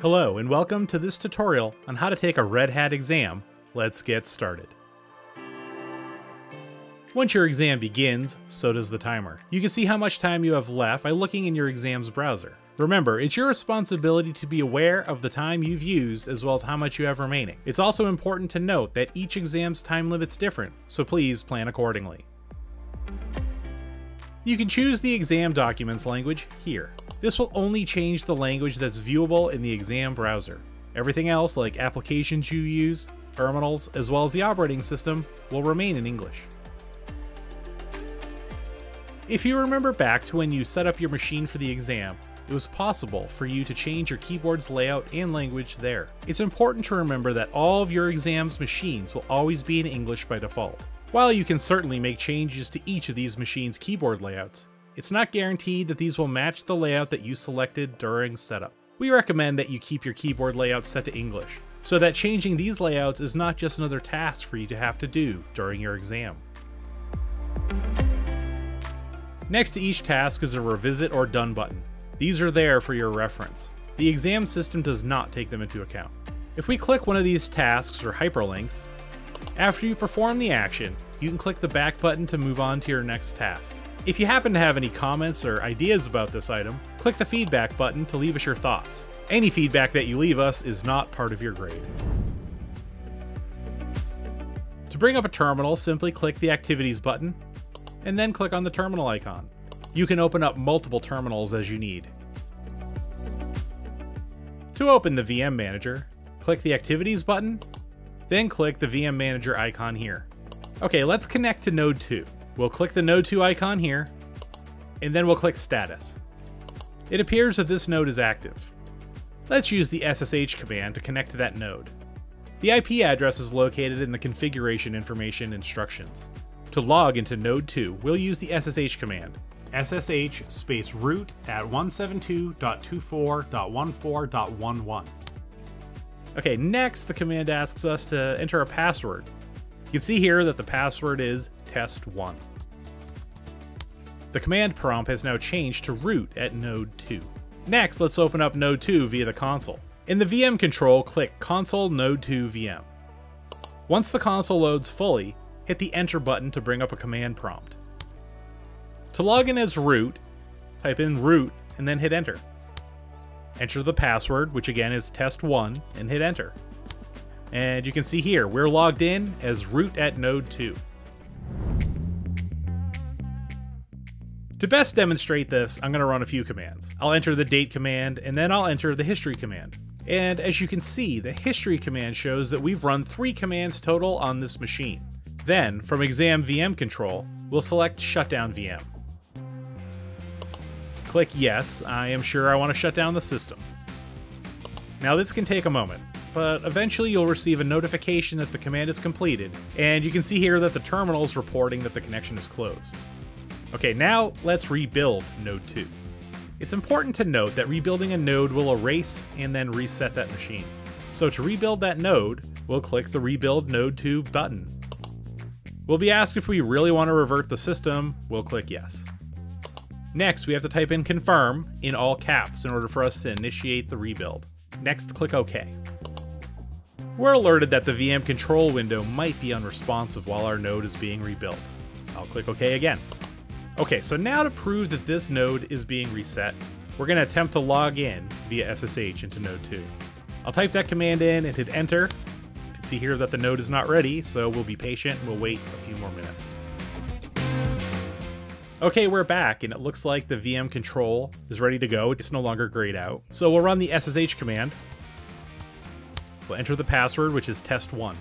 Hello and welcome to this tutorial on how to take a Red Hat exam. Let's get started. Once your exam begins, so does the timer. You can see how much time you have left by looking in your exam's browser. Remember, it's your responsibility to be aware of the time you've used as well as how much you have remaining. It's also important to note that each exam's time limit's different, so please plan accordingly. You can choose the exam documents language here. This will only change the language that's viewable in the exam browser. Everything else, like applications you use, terminals, as well as the operating system, will remain in English. If you remember back to when you set up your machine for the exam, it was possible for you to change your keyboard's layout and language there. It's important to remember that all of your exam's machines will always be in English by default. While you can certainly make changes to each of these machines' keyboard layouts, it's not guaranteed that these will match the layout that you selected during setup. We recommend that you keep your keyboard layout set to English, so that changing these layouts is not just another task for you to have to do during your exam. Next to each task is a revisit or done button. These are there for your reference. The exam system does not take them into account. If we click one of these tasks or hyperlinks, after you perform the action, you can click the back button to move on to your next task. If you happen to have any comments or ideas about this item, click the feedback button to leave us your thoughts. Any feedback that you leave us is not part of your grade. To bring up a terminal, simply click the Activities button, and then click on the terminal icon. You can open up multiple terminals as you need. To open the VM Manager, click the Activities button, then click the VM Manager icon here. Okay, let's connect to Node 2. We'll click the Node 2 icon here, and then we'll click Status. It appears that this node is active. Let's use the SSH command to connect to that node. The IP address is located in the configuration information instructions. To log into Node 2, we'll use the SSH command, ssh root at 172.24.14.11. Okay, next the command asks us to enter a password. You can see here that the password is test1. The command prompt has now changed to root at node 2. Next, let's open up node 2 via the console. In the VM control, click console node 2 VM. Once the console loads fully, hit the enter button to bring up a command prompt. To log in as root, type in root and then hit enter. Enter the password, which again is test1, and hit enter. And you can see here, we're logged in as root at node 2. To best demonstrate this, I'm going to run a few commands. I'll enter the date command, and then I'll enter the history command. And as you can see, the history command shows that we've run 3 commands total on this machine. Then, from exam VM control, we'll select shutdown VM. Click yes, I am sure I want to shut down the system. Now this can take a moment, but eventually you'll receive a notification that the command is completed, and you can see here that the terminal is reporting that the connection is closed. Okay, now let's rebuild Node 2. It's important to note that rebuilding a node will erase and then reset that machine. So to rebuild that node, we'll click the Rebuild Node 2 button. We'll be asked if we really want to revert the system. We'll click yes. Next, we have to type in confirm in all caps in order for us to initiate the rebuild. Next, click OK. We're alerted that the VM control window might be unresponsive while our node is being rebuilt. I'll click OK again. Okay, so now to prove that this node is being reset, we're going to attempt to log in via SSH into Node 2. I'll type that command in and hit enter. You can see here that the node is not ready, so we'll be patient and we'll wait a few more minutes. Okay, we're back, and it looks like the VM control is ready to go. It's no longer grayed out. So we'll run the SSH command. We'll enter the password, which is test1.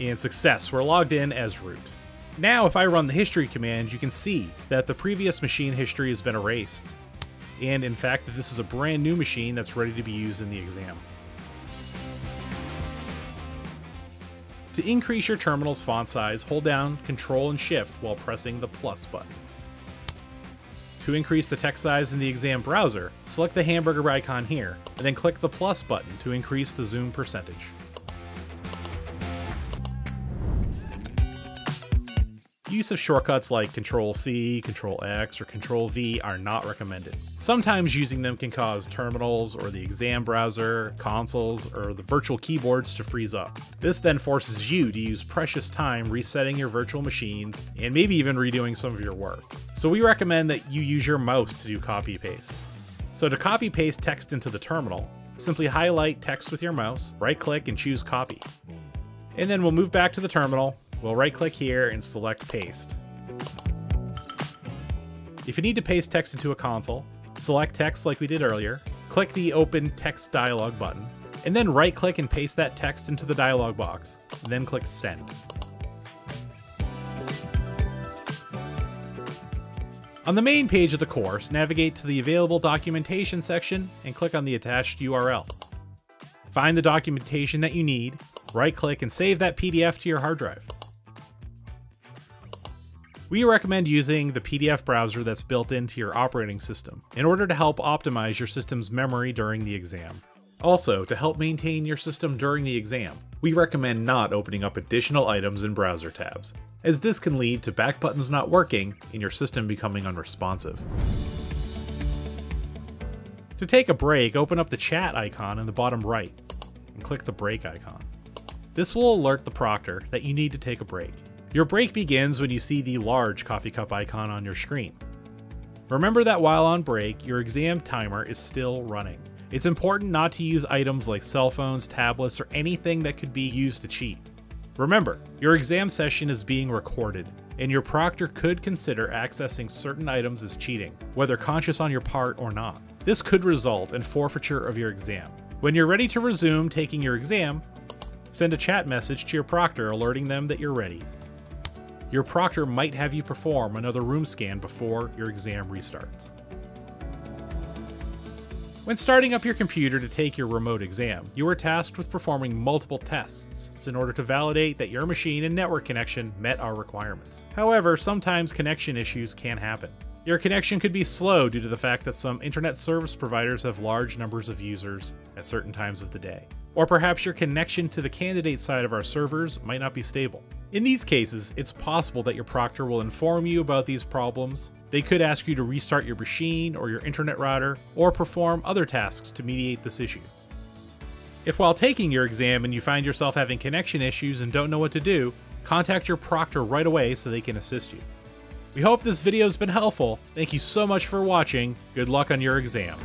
And success, we're logged in as root. Now, if I run the history command, you can see that the previous machine history has been erased. And in fact, that this is a brand new machine that's ready to be used in the exam. To increase your terminal's font size, hold down Ctrl and Shift while pressing the plus button. To increase the text size in the exam browser, select the hamburger icon here, and then click the plus button to increase the zoom percentage. use of shortcuts like Ctrl-C, Ctrl-X, or Ctrl-V are not recommended. Sometimes using them can cause terminals or the exam browser, consoles, or the virtual keyboards to freeze up. This then forces you to use precious time resetting your virtual machines and maybe even redoing some of your work. So we recommend that you use your mouse to do copy-paste. So to copy-paste text into the terminal, simply highlight text with your mouse, right-click, and choose Copy. And then we'll move back to the terminal, we'll right-click here and select Paste. If you need to paste text into a console, select text like we did earlier, click the Open Text Dialog button, and then right-click and paste that text into the dialog box, and then click Send. On the main page of the course, navigate to the Available Documentation section and click on the attached URL. Find the documentation that you need, right-click and save that PDF to your hard drive. We recommend using the PDF browser that's built into your operating system in order to help optimize your system's memory during the exam. Also, to help maintain your system during the exam, we recommend not opening up additional items in browser tabs, as this can lead to back buttons not working and your system becoming unresponsive. To take a break, open up the chat icon in the bottom right and click the break icon. This will alert the proctor that you need to take a break. Your break begins when you see the large coffee cup icon on your screen. Remember that while on break, your exam timer is still running. It's important not to use items like cell phones, tablets, or anything that could be used to cheat. Remember, your exam session is being recorded, and your proctor could consider accessing certain items as cheating, whether conscious on your part or not. This could result in forfeiture of your exam. When you're ready to resume taking your exam, send a chat message to your proctor alerting them that you're ready. Your proctor might have you perform another room scan before your exam restarts. When starting up your computer to take your remote exam, you are tasked with performing multiple tests in order to validate that your machine and network connection met our requirements. However, sometimes connection issues can happen. Your connection could be slow due to the fact that some internet service providers have large numbers of users at certain times of the day. Or perhaps your connection to the candidate side of our servers might not be stable. In these cases, it's possible that your proctor will inform you about these problems. They could ask you to restart your machine or your internet router, or perform other tasks to mediate this issue. If while taking your exam and you find yourself having connection issues and don't know what to do, contact your proctor right away so they can assist you. We hope this video has been helpful. Thank you so much for watching. Good luck on your exam.